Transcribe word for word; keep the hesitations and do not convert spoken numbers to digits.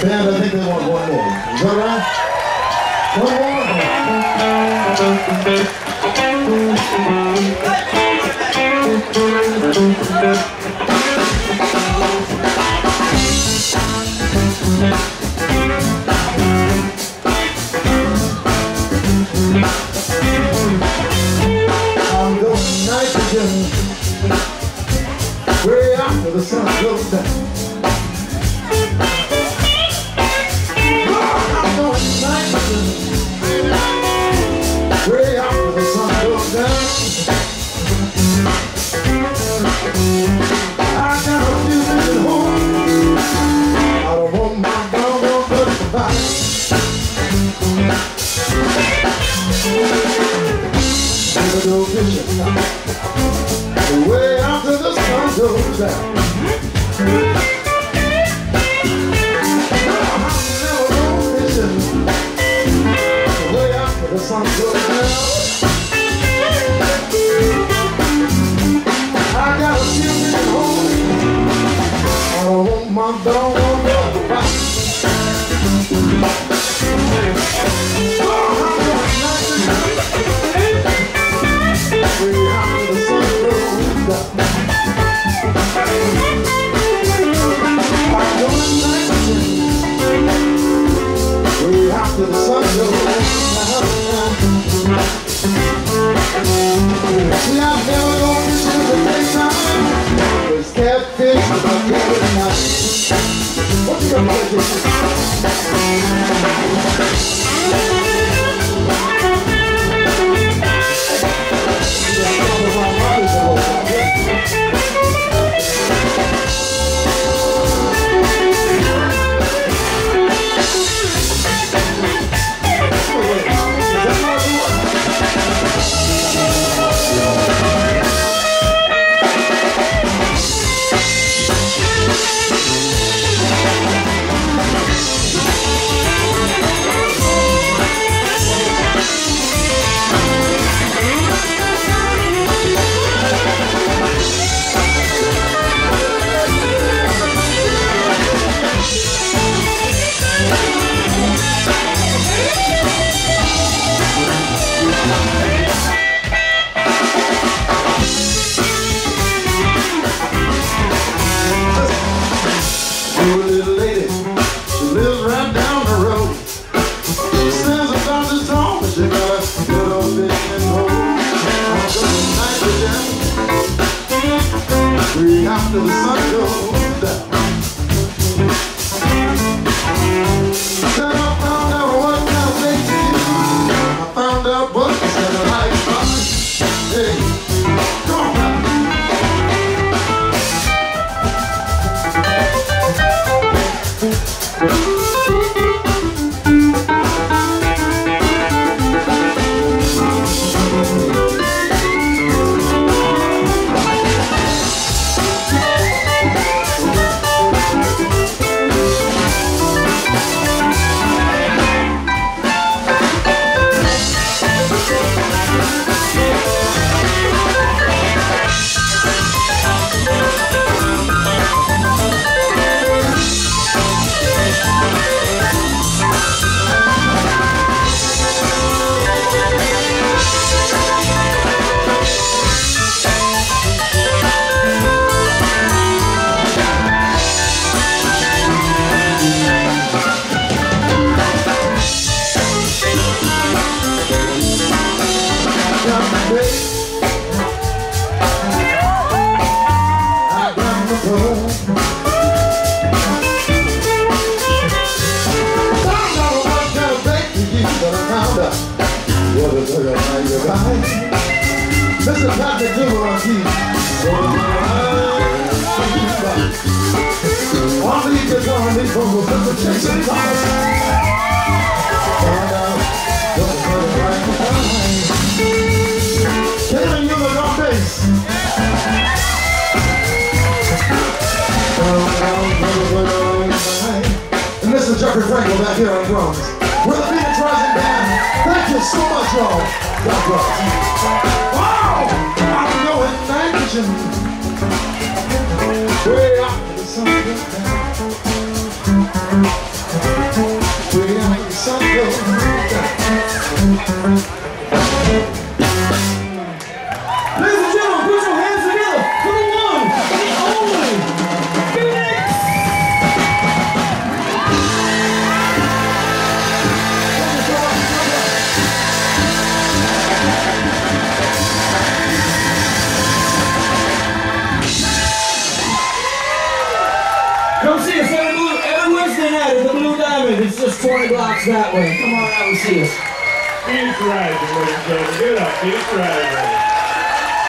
Band, I think they want one more. Is that right? One more? I'm going nitrogen, way after the sun goes down. Way after the sun goes down. Way after the sun goes down. I got a few at home. I don't want my dog on the rock. Way after the sun goes down. I'm going nitrogen. Way after the sun goes down. See, I've never gone fishing in the daytime. It's catfish, but I'm good at night. What you gonna do? After the sun goes down. Then I found out what kind of thing to do. I found out what was in the light box. Hey, come on. This is Patrick Zimmerman on keys. On lead guitar and lead vocal, Mister Jason Thomas. And uh, don't put it right behind. Taylor Newman on bass. And Mister Jeffrey Frankel back here on drums. We're the Fenix Rising Band. Thank you so much, y'all. God bless. Way up the sun goes down. Come see us every, every Wednesday night at the Blue Diamond. It's just twenty blocks that way. Come on out and see us. Keep rising, ladies and gentlemen. Get up, keep rising.